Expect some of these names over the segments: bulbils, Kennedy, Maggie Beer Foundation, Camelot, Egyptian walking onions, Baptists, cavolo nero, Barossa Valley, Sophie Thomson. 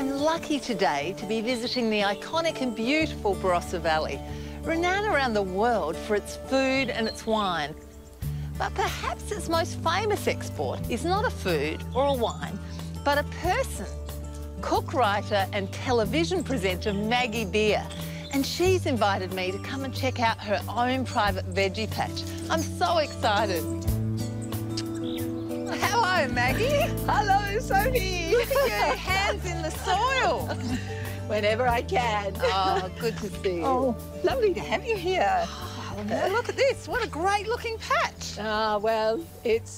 I'm lucky today to be visiting the iconic and beautiful Barossa Valley, renowned around the world for its food and its wine. But perhaps its most famous export is not a food or a wine, but a person. Cook, writer and television presenter Maggie Beer. And she's invited me to come and check out her own private veggie patch. I'm so excited. Hello, Maggie. Hello, Sophie. Look at your hands in the soil. Whenever I can. Oh, good to see you. Oh, lovely to have you here. Oh, well, look at this. What a great looking patch. Well, it's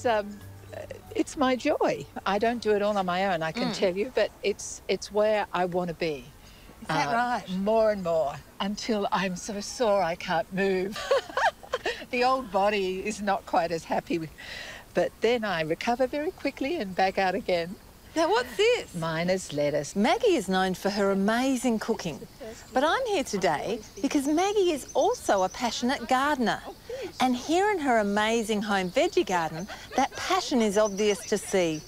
my joy. I don't do it all on my own, I can tell you, but it's where I want to be. Is that right? More and more, until I'm so sore I can't move. The old body is not quite as happy, but then I recover very quickly and back out again. Now, what's this? Mine is lettuce. Maggie is known for her amazing cooking, but I'm here today because Maggie is also a passionate gardener. And here in her amazing home veggie garden, that passion is obvious to see.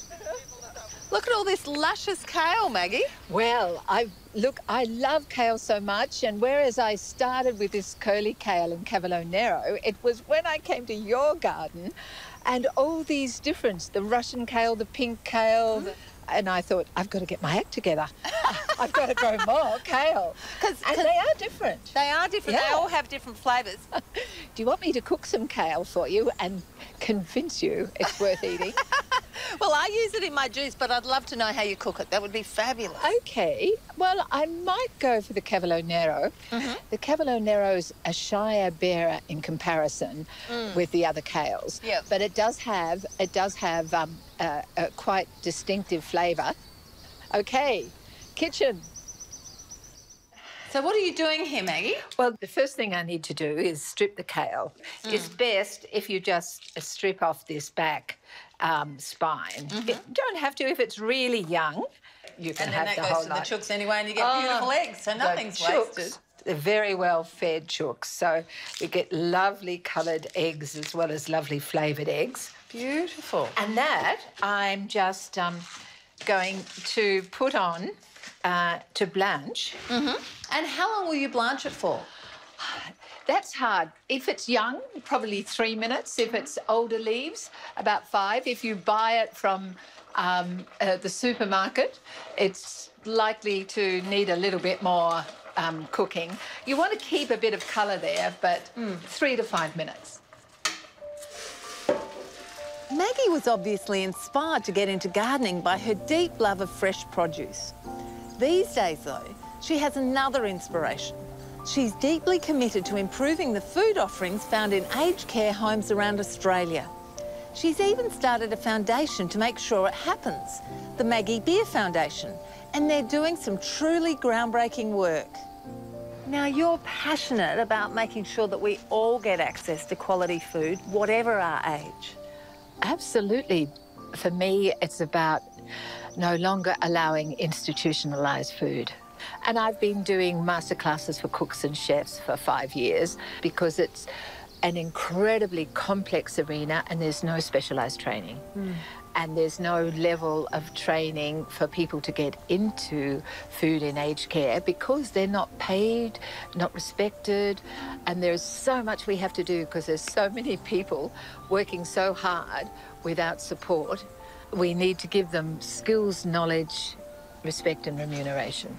Look at all this luscious kale, Maggie. Well, I love kale so much, and whereas I started with this curly kale and cavolo nero, it was when I came to your garden and all these different, the Russian kale, the pink kale, and I thought, I've got to get my act together. I've got to grow more kale. And they are different. They are different. Yeah. They all have different flavours. Do you want me to cook some kale for you and convince you it's worth eating? Well, I use it in my juice, but I'd love to know how you cook it. That would be fabulous. OK. Well, I might go for the cavolo nero. The cavolo nero's a shyer bearer in comparison with the other kales. Yep. But it does have a quite distinctive flavour. OK. Kitchen. So what are you doing here, Maggie? Well, the first thing I need to do is strip the kale. It's best if you just strip off this back spine. You don't have to if it's really young. You can have the whole lot. And then that goes to the chooks anyway, and you get beautiful eggs, so nothing's wasted. They're very well-fed chooks, so we get lovely coloured eggs as well as lovely flavoured eggs. Beautiful. And that I'm just going to put on to blanch. And how long will you blanch it for? That's hard. If it's young, probably 3 minutes. If it's older leaves, about 5. If you buy it from the supermarket, it's likely to need a little bit more cooking. You want to keep a bit of colour there, but 3 to 5 minutes. Maggie was obviously inspired to get into gardening by her deep love of fresh produce. These days, though, she has another inspiration. She's deeply committed to improving the food offerings found in aged care homes around Australia. She's even started a foundation to make sure it happens, the Maggie Beer Foundation, and they're doing some truly groundbreaking work. Now, you're passionate about making sure that we all get access to quality food, whatever our age. Absolutely. For me, it's about no longer allowing institutionalised food. And I've been doing masterclasses for cooks and chefs for 5 years because it's an incredibly complex arena and there's no specialised training. And there's no level of training for people to get into food in aged care because they're not paid, not respected, and there's so much we have to do because there's so many people working so hard without support. We need to give them skills, knowledge, respect and remuneration.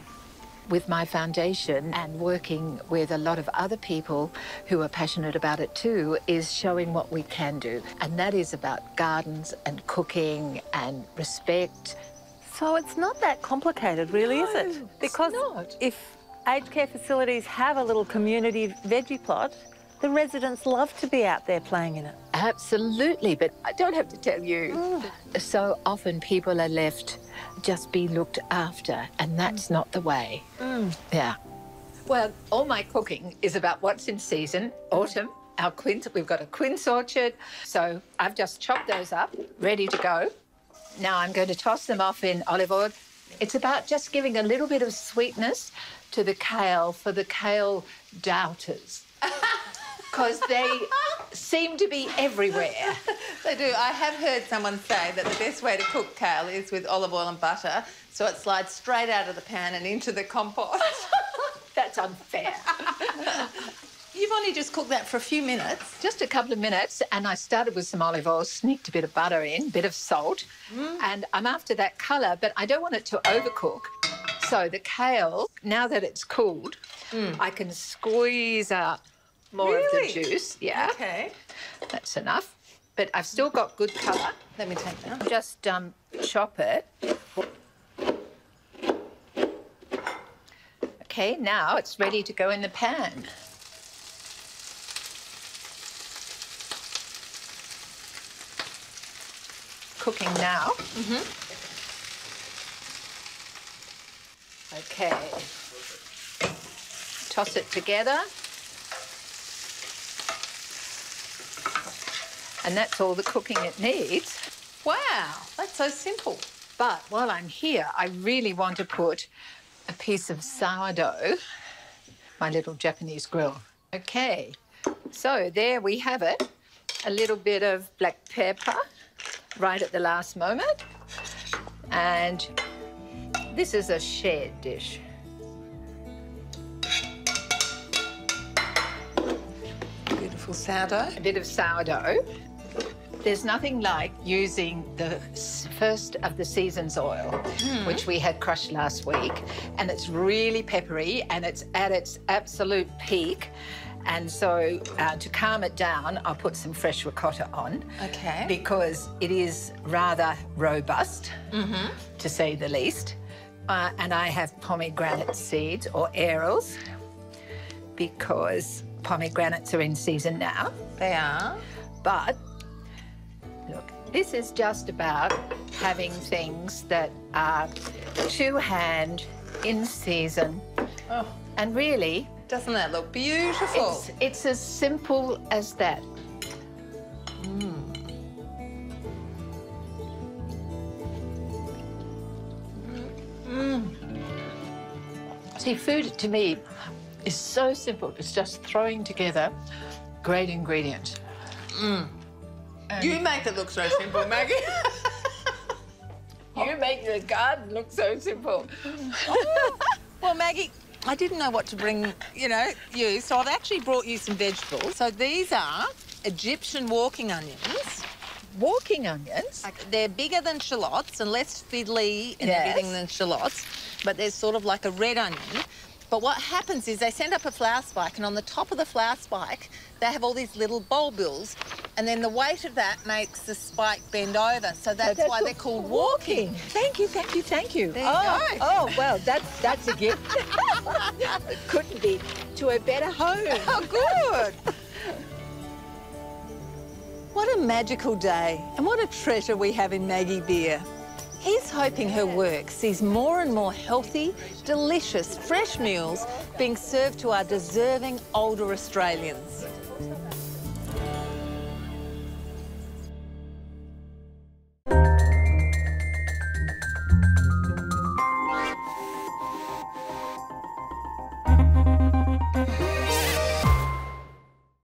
With my foundation and working with a lot of other people who are passionate about it too is showing what we can do. And that is about gardens and cooking and respect. So it's not that complicated, really, is it? Because if aged care facilities have a little community veggie plot, the residents love to be out there playing in it. Absolutely, but I don't have to tell you. So often people are left just be looked after, and that's not the way. Yeah. Well, all my cooking is about what's in season, autumn, our quince. We've got a quince orchard, so I've just chopped those up, ready to go. Now I'm going to toss them off in olive oil. It's about just giving a little bit of sweetness to the kale for the kale doubters. Because seem to be everywhere. They do. I have heard someone say that the best way to cook kale is with olive oil and butter, so it slides straight out of the pan and into the compost. That's unfair. You've only just cooked that for a few minutes. Just a couple of minutes, and I started with some olive oil, sneaked a bit of butter in, a bit of salt, and I'm after that colour, but I don't want it to overcook. So the kale, now that it's cooled, I can squeeze out more of the juice. Yeah. Okay. That's enough. But I've still got good colour. Let me take that. Just chop it. Okay, now it's ready to go in the pan. Cooking now. Okay. Toss it together. And that's all the cooking it needs. Wow, that's so simple. But while I'm here, I really want to put a piece of sourdough, my little Japanese grill. Okay, so there we have it. A little bit of black pepper right at the last moment. And this is a shared dish. Beautiful sourdough. A bit of sourdough. There's nothing like using the first of the season's oil, which we had crushed last week, and it's really peppery and it's at its absolute peak. And so to calm it down, I'll put some fresh ricotta on. Okay. Because it is rather robust, to say the least. And I have pomegranate seeds or arils, because pomegranates are in season now. They are. But look, this is just about having things that are to hand, in season, and really... Doesn't that look beautiful? It's as simple as that. See, food to me is so simple. It's just throwing together great ingredients. You make it look so simple, Maggie. You make your garden look so simple. Well, Maggie, I didn't know what to bring, you, so I've actually brought you some vegetables. So these are Egyptian walking onions. Walking onions? Like, they're bigger than shallots and less fiddly and everything than shallots, but they're sort of like a red onion. But what happens is they send up a flower spike, and on the top of the flower spike, they have all these little bulbils, and then the weight of that makes the spike bend over. So that's why they're called walking. Thank you. There you go. Oh, well, that's a gift. It couldn't be to a better home. Oh, good. What a magical day, and what a treasure we have in Maggie Beer. He's hoping her work sees more and more healthy, delicious, fresh meals being served to our deserving older Australians.